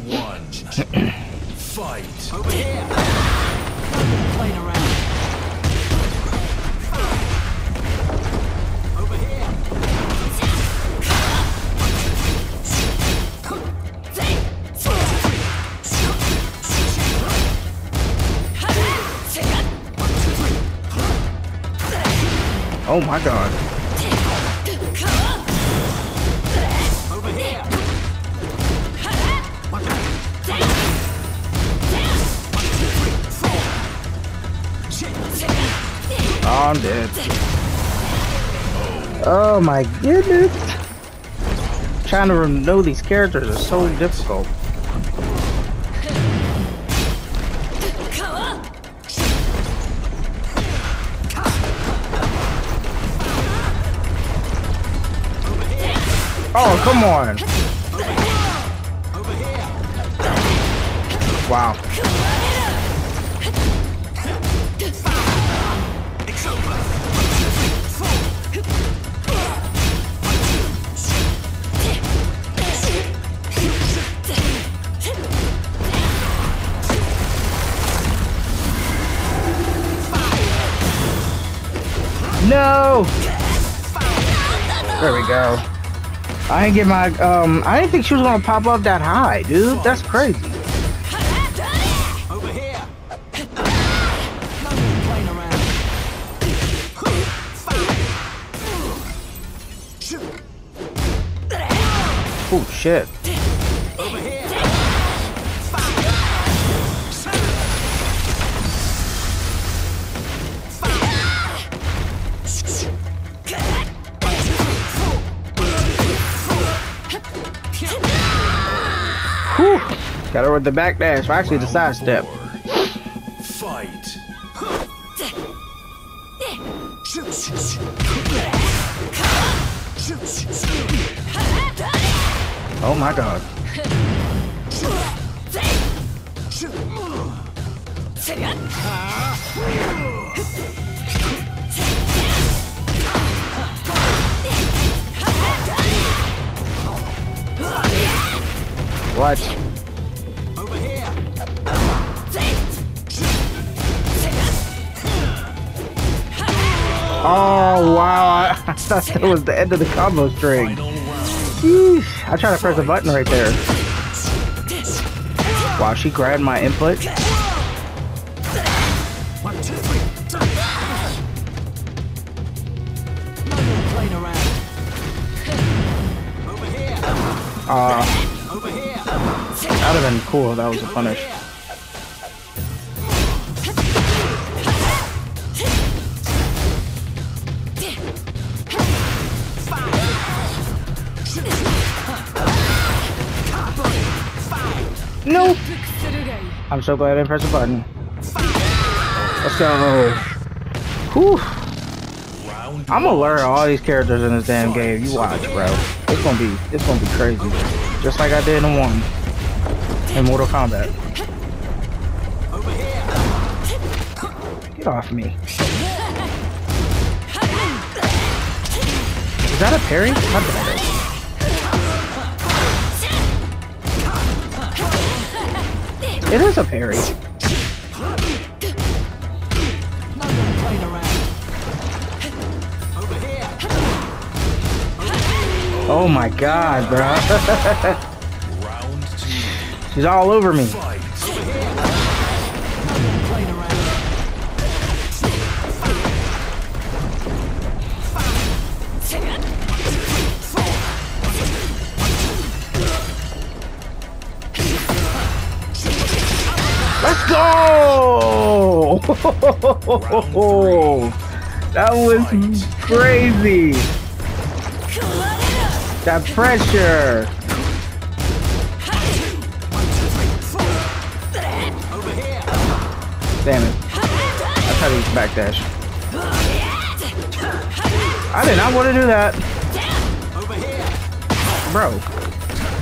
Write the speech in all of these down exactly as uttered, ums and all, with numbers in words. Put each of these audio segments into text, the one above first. one. Fight. Over here. Playing around. Over here. Oh my God. Oh, I'm dead. Oh my goodness. Trying to know these characters is so difficult. Oh, come on. Wow. No! There we go. I didn't get my, um, I didn't think she was gonna pop up that high, dude. That's crazy. Over here. Oh, shit. Over here. Whew. Got her with the back dash. Well, actually, the side step. Fight. Oh my God. What? Over here. Oh wow, I thought that was the end of the combo string. Yeesh. I tried to press a button right there. Wow, she grabbed my input. Uh That would have been cool if that was a punish. Nope! I'm so glad I didn't press a button. Let's go! Whew! I'm gonna learn all these characters in this damn game. You watch, bro. It's gonna be, it's gonna be crazy. Just like I did in one. In Mortal Kombat. Over here. Get off me. Is that a parry? How did I do? It is a parry. Oh my God, bro. He's all over me. Let's go! That was crazy. That pressure. Damn it. I tried to use backdash. I did not want to do that. Bro.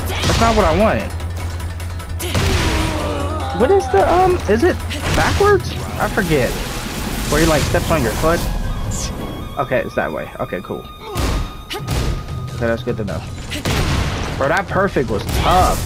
That's not what I wanted. What is the, um, is it backwards? I forget. Where you like steps on your foot? Okay, it's that way. Okay, cool. Okay, that's good to know. Bro, that perfect was tough.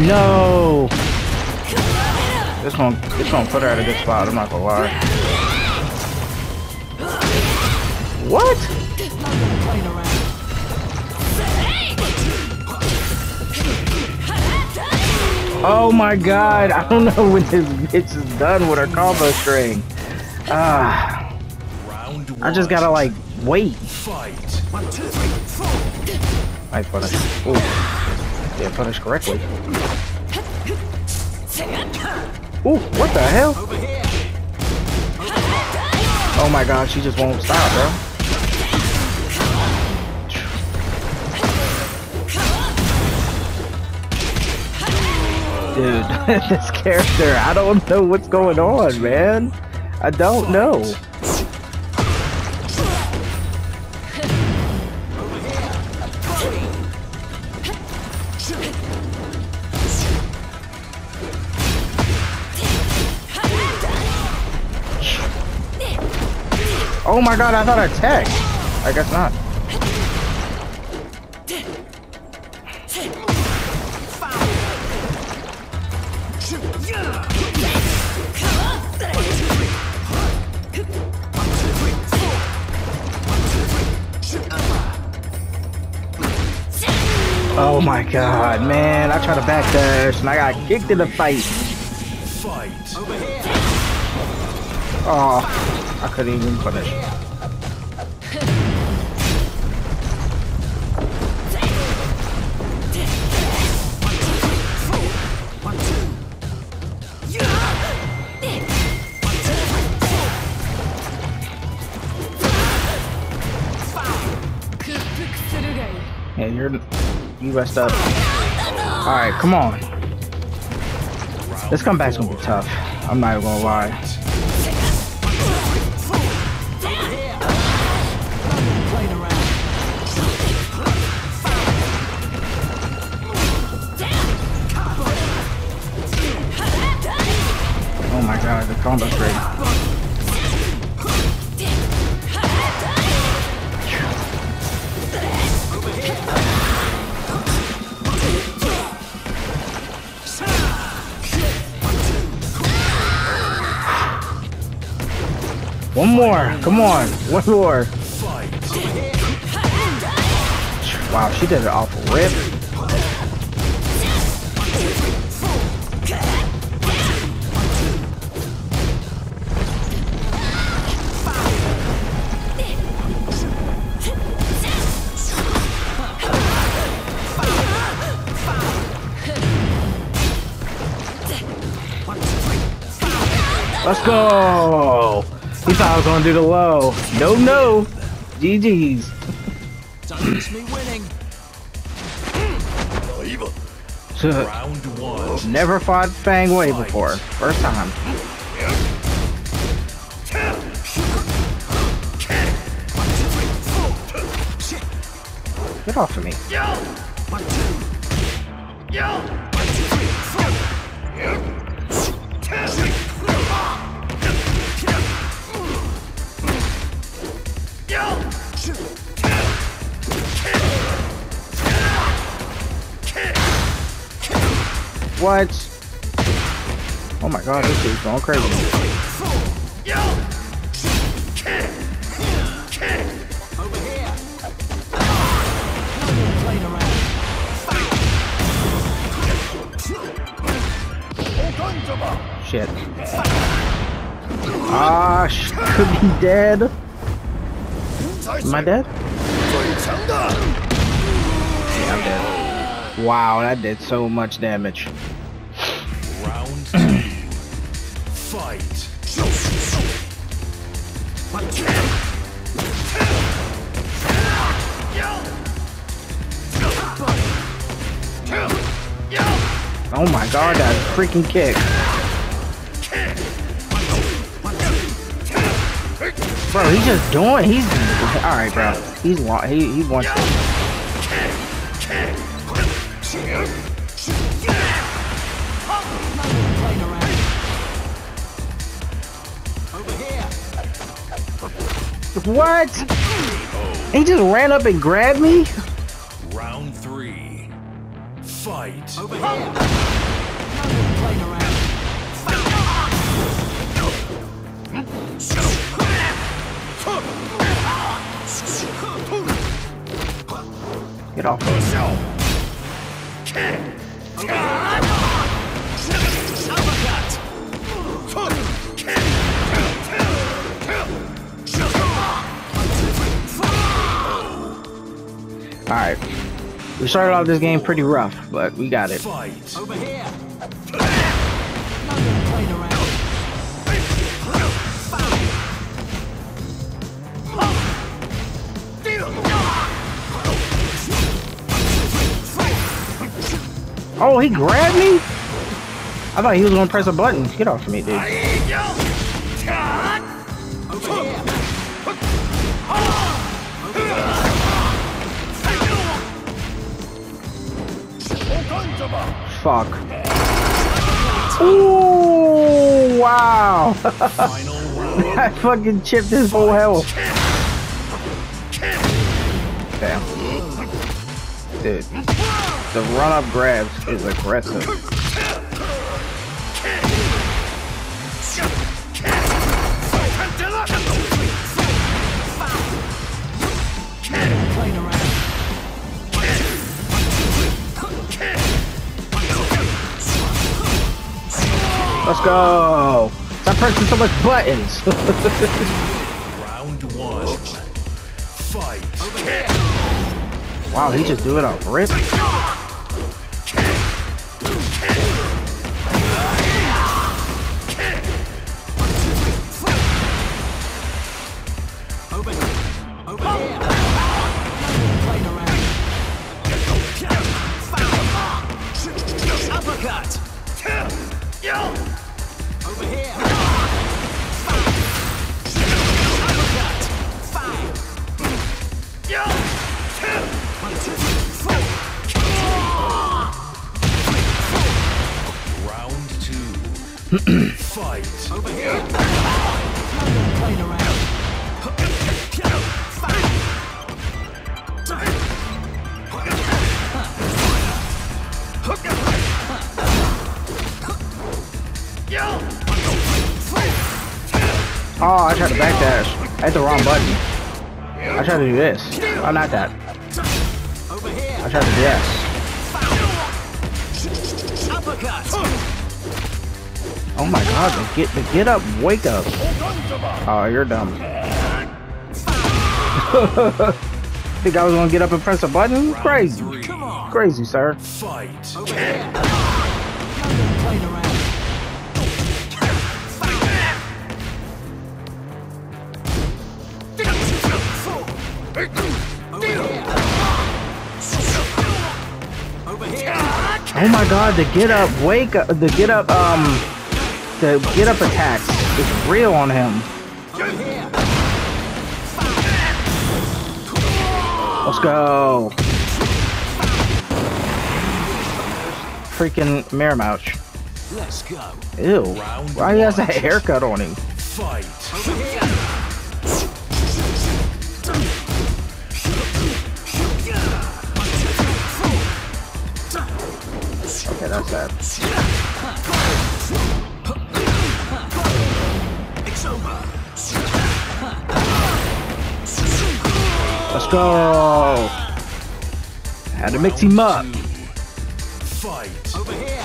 No! It's gonna, it's gonna put her out of this spot, I'm not gonna lie. What? Oh my god, I don't know when this bitch is done with her combo string. Ah. Uh, I just gotta like wait. I punish. Ooh. Yeah, punish correctly. Ooh, what the hell? Oh my god, she just won't stop, bro. Dude, this character, I don't know what's going on, man. I don't know. Oh my god, I thought I tagged. I guess not. Oh my god, man. I tried to back dash and I got kicked in the fight. Oh. I couldn't even punish. Yeah, you're you messed up. Alright, come on. This comeback's gonna be tough. I'm not even gonna lie. The combo string. One more, come on, one more. Wow, she did it off a rip. Let's go! He thought I was gonna do the low. No, no! G G's. Don't miss me winning. Round one. Never fought Fang Wei before. First time. Get off of me. What? Oh my god, this dude's going crazy. Shit. Ah, she could be dead. Am I dead? Yeah, I'm dead. Wow, that did so much damage. Round two. Fight. Oh my god, that freaking kick. Bro, he's just doing, he's alright, bro. He's he he wants it. What? He just ran up and grabbed me? Round three. fight. Over here. No playing around. Get off yourself. Alright. We started off this game pretty rough, but we got it. Fight. Over here. Oh, he grabbed me? I thought he was gonna press a button. Get off of me, dude. Fuck. Ooh, wow. I fucking chipped his whole health. Damn. Dude. The run-up grabs is aggressive. Let's go! Stop pressing so much buttons! Round one. Fight. Wow, he just threw it off rip. Fight over here. Oh, I tried to backdash. I hit the wrong button. I tried to do this. Oh, not that. I tried to do this. Uppercut. Oh my god, the get, the get up, wake up. Oh, you're dumb. Think I was gonna get up and press a button? Crazy. Crazy, sir. Fight. Oh my god, the get up, wake up, the get up, um... The get up attack is real on him. Let's go. Freaking Miramouch. Let's go. Ew. Why he has a haircut on him? Okay, that's that. Let's go. Had to mix him up. Fight. Over here.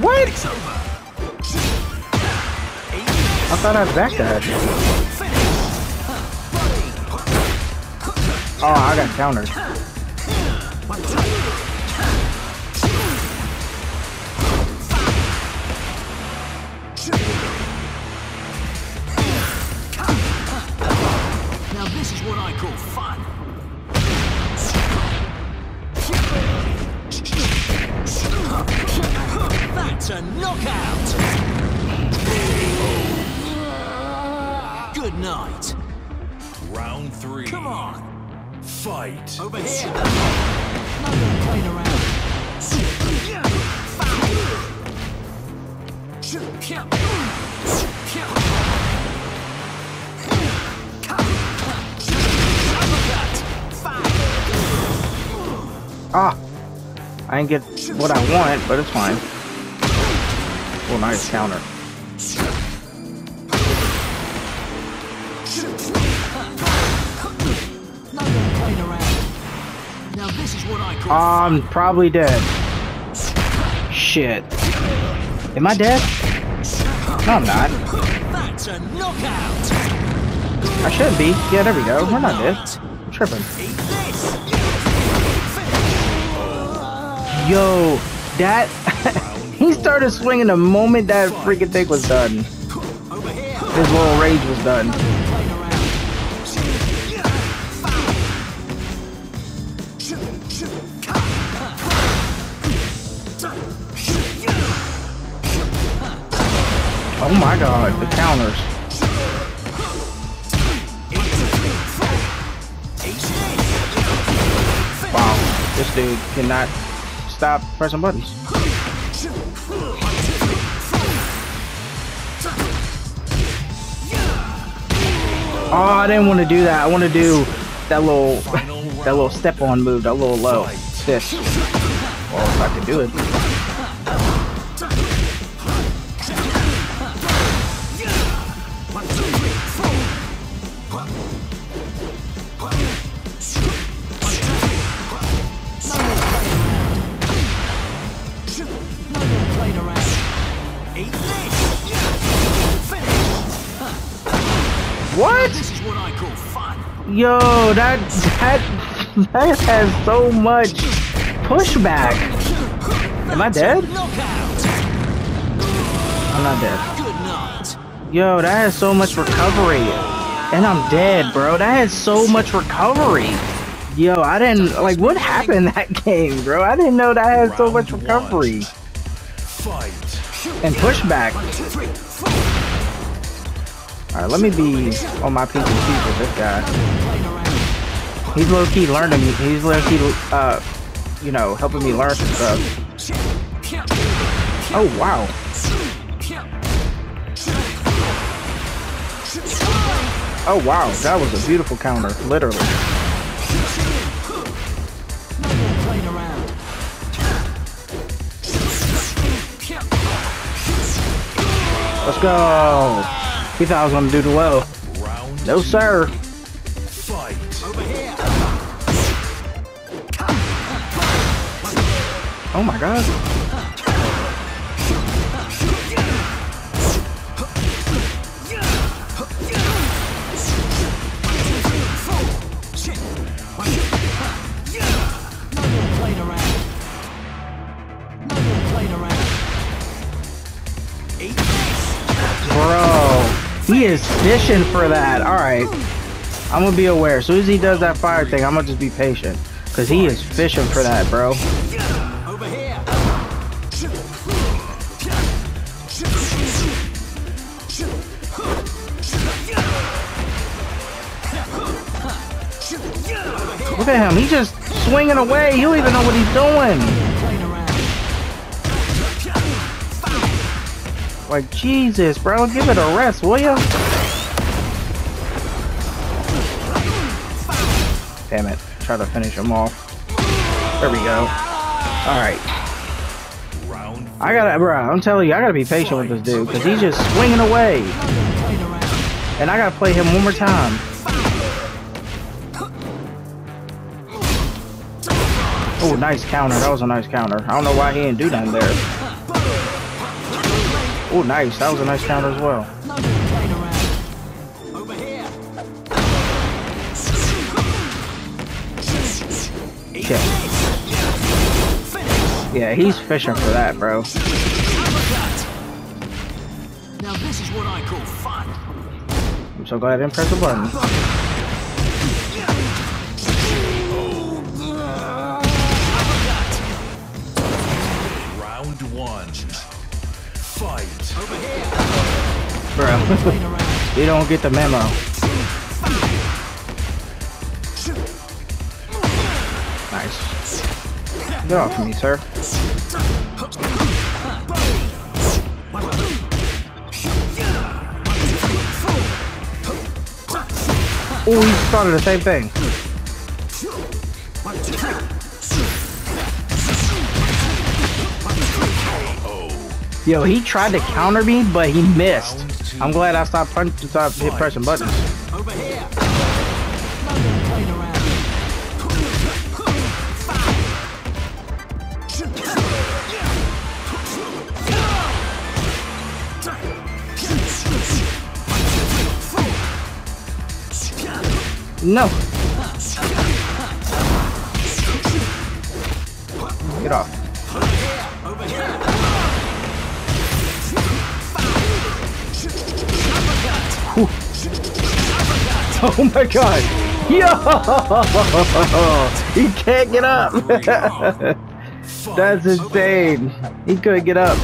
What? I thought I backdashed. Oh, I got countered. Now this is what I call fun. That's a knockout. Good night. Round three. Come on. Fight. Over here. Not playing around. Ah! I didn't get what I want, but it's fine. Oh, nice counter. I'm probably dead. Shit. Am I dead? No, I'm not. I should be. Yeah, there we go. We're not dead. I'm tripping. Yo, that he started swinging the moment that freaking thing was done. His little rage was done. Oh my god, the counters. Wow, this dude cannot stop pressing buttons. Oh, I didn't want to do that. I want to do that little that little step on move, that little low. This. Well, if I could do it. What? This is what I call fun. Yo, that that that has so much pushback. Am I dead? I'm not dead. Yo, that has so much recovery, and I'm dead, bro. That has so much recovery. Yo, I didn't like what happened in that game, bro. I didn't know that had so much recovery and pushback. Alright, let me be on my P's and C's with this guy. He's low-key learning me. He's low-key, uh, you know, helping me learn some stuff. Oh, wow. Oh, wow. That was a beautiful counter, literally. Let's go. He thought I was gonna do the low. Round no, sir. Fight. Oh my god. He is fishing for that. Alright. I'm gonna be aware. As soon as he does that fire thing, I'm gonna just be patient. Because he is fishing for that, bro. Look at him. He's just swinging away. You don't even know what he's doing. Like, Jesus, bro. Give it a rest, will ya? Damn it. Try to finish him off. There we go. Alright. I gotta, bro, I'm telling you, I gotta be patient with this dude, because he's just swinging away. And I gotta play him one more time. Oh, nice counter. That was a nice counter. I don't know why he didn't do nothing there. Oh, nice. That was a nice counter as well. Yeah. Yeah, he's fishing for that, bro. Now this is what I call fun. I'm so glad I didn't press the button. Round one. Fight. Over here. Bro, you don't get the memo. Nice. Get off of me, sir. Oh, he started the same thing. Yo, he tried to counter me, but he missed. I'm glad I stopped, punch, stopped hit pressing buttons. Over here. No! Get off. Whew. Oh my god! Yo! He can't get up! That's insane! He couldn't get up.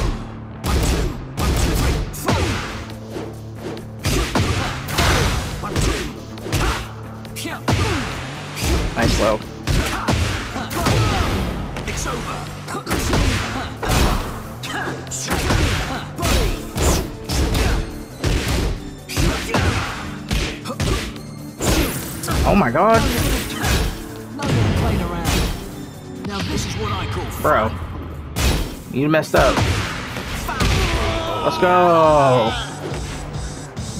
Nice low. It's over. Oh my god. Now this is what I call. Bro. You messed up. Let's go.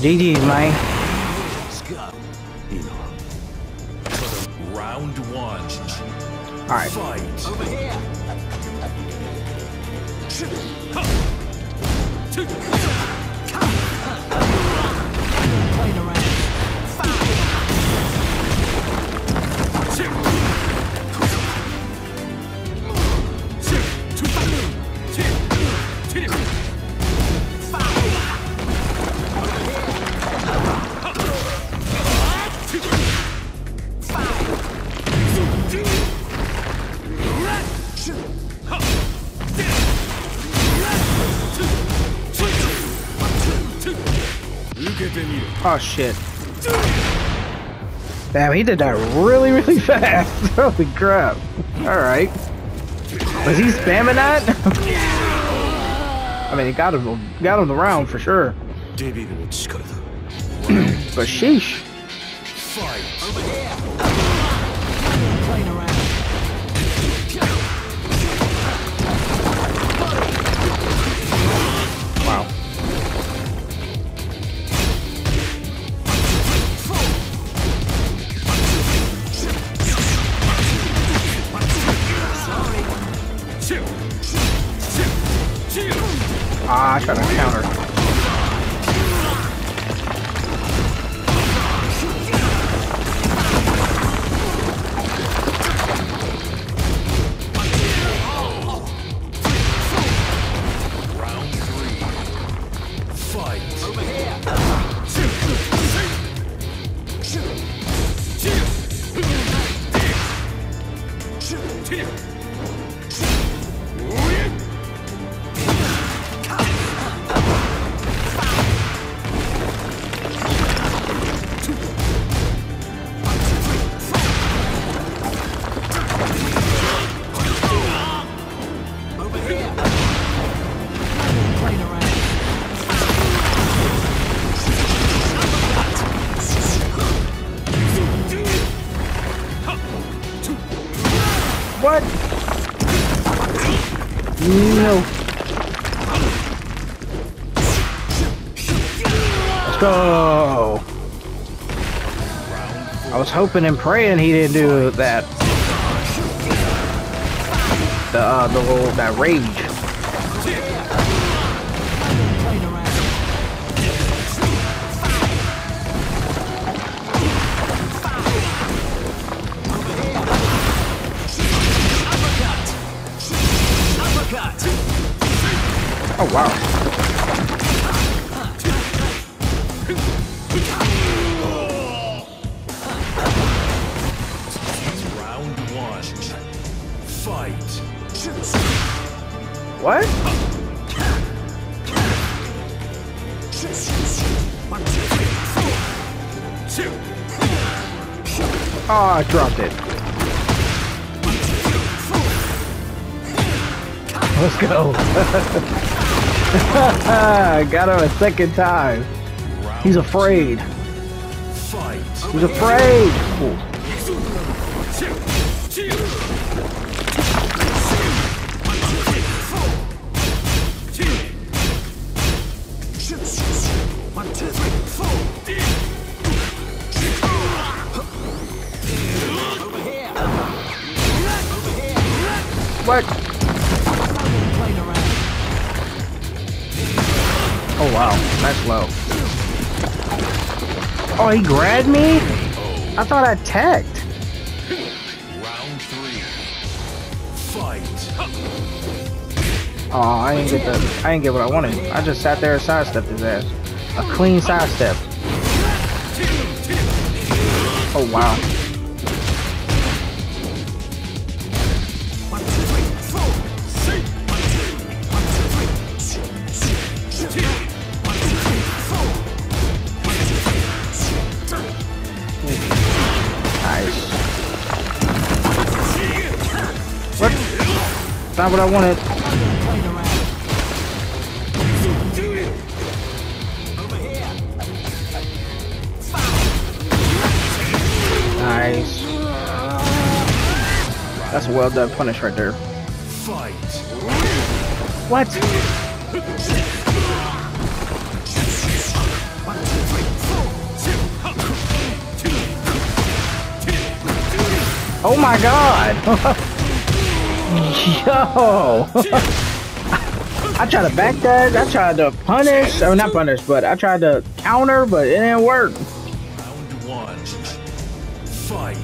G G's, man. All right. Over here. Oh shit. Damn, he did that really, really fast. Holy crap. Alright. Was he spamming that? I mean, it got him, got him the round for sure. But sheesh. Ah, I tried to counter. Round three. Fight. Over here. What? No. Let's go. I was hoping and praying he didn't do that. The uh, the little that rage. Oh wow. Round one. Fight. What? Oh, I dropped it. Let's go. Got him a second time. He's afraid. He's afraid. Ooh. What? Oh wow, that's low. Oh, he grabbed me? I thought I attacked. Round three. Fight. Oh, I didn't get the I didn't get what I wanted. I just sat there and sidestepped his ass. A clean sidestep. Oh wow. Not what I wanted. Nice. That's a well done punish right there. What? Oh my god! Yo! I tried to back that, I tried to punish, or not punish, but I tried to counter, but it didn't work. Round one. Fight.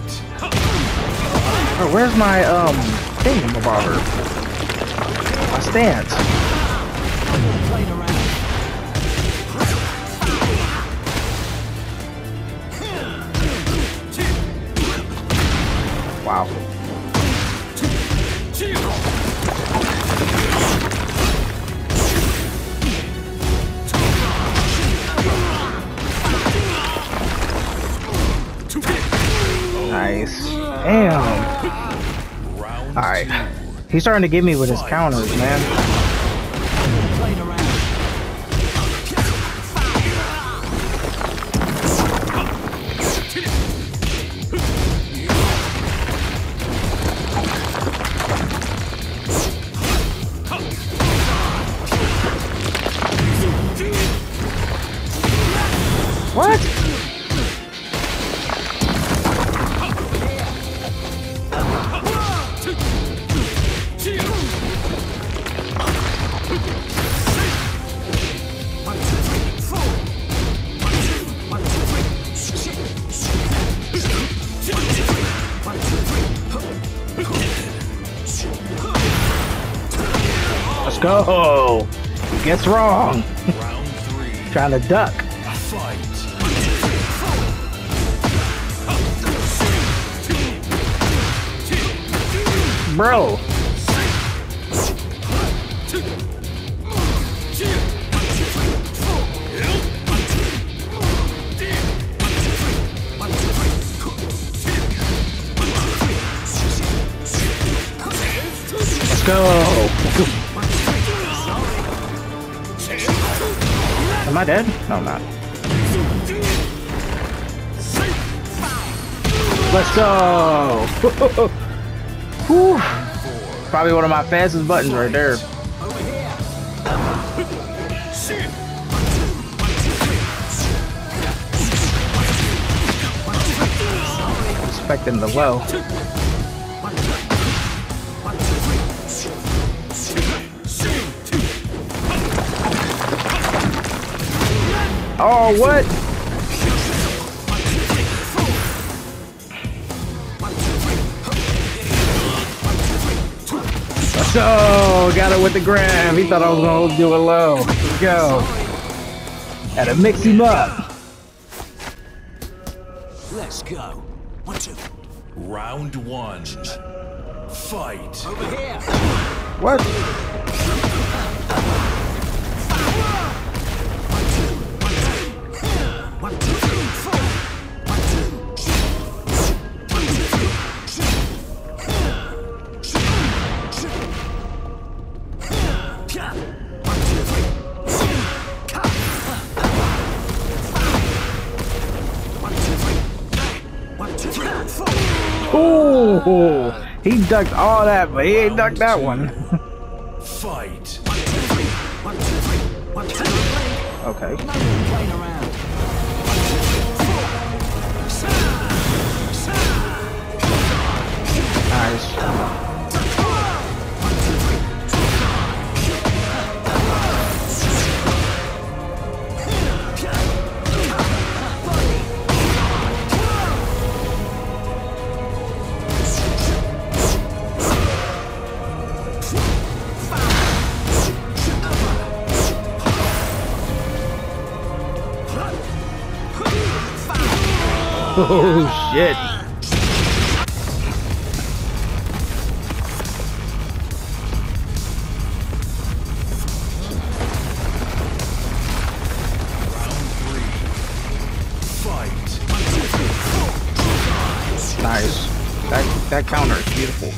Oh, where's my, um, thing in my barber? My stance. Wow. Nice. Damn. Round Alright. He's starting to give me with his counters, man. What? Let's go. He gets wrong. Round three. Trying to duck. Fight. Bro. Go! Am I dead? No, I'm not. Let's go! Whew. Probably one of my fastest buttons right there. I'm expecting the low. Oh, what? Let's go! Got it with the grab. He thought I was gonna do it low. Let's go. Had to mix him up. Let's go. One, two. Round one. Fight. Over here. What? Oh, he ducked all that, but he ain't ducked that one. Fight. Okay. Nice. Oh shit! Nice. That that counter is beautiful.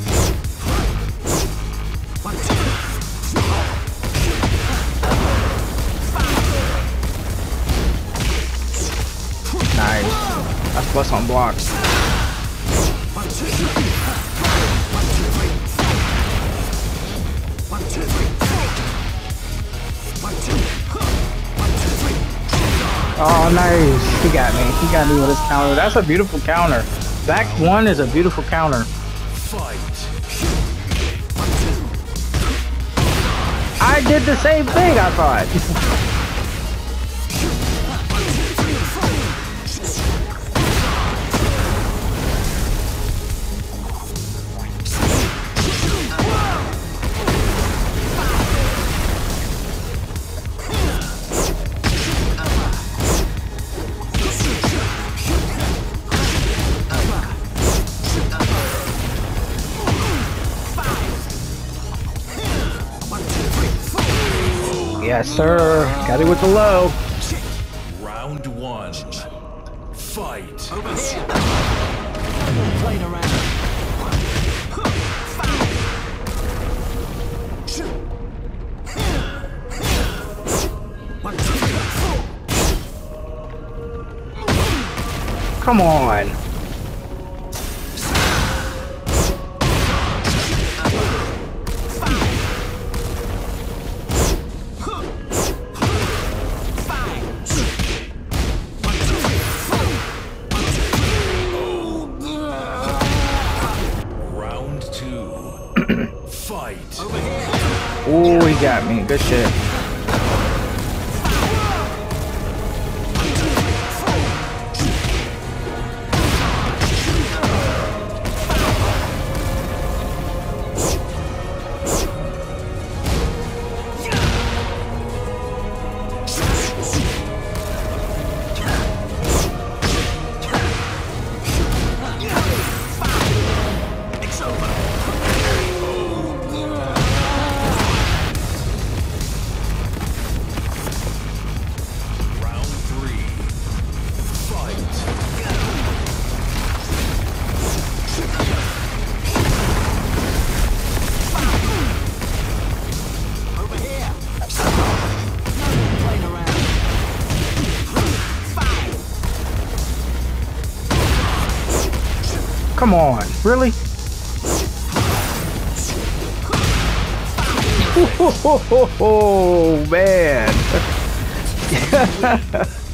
Plus on blocks. Oh, nice. He got me. He got me with his counter. That's a beautiful counter. That one is a beautiful counter. I did the same thing, I thought. Yes, sir. Got it with the low. Round one. Fight. Over here. Playing around. Come on. Oh, he got me. Good shit. Come on, really? Oh, man.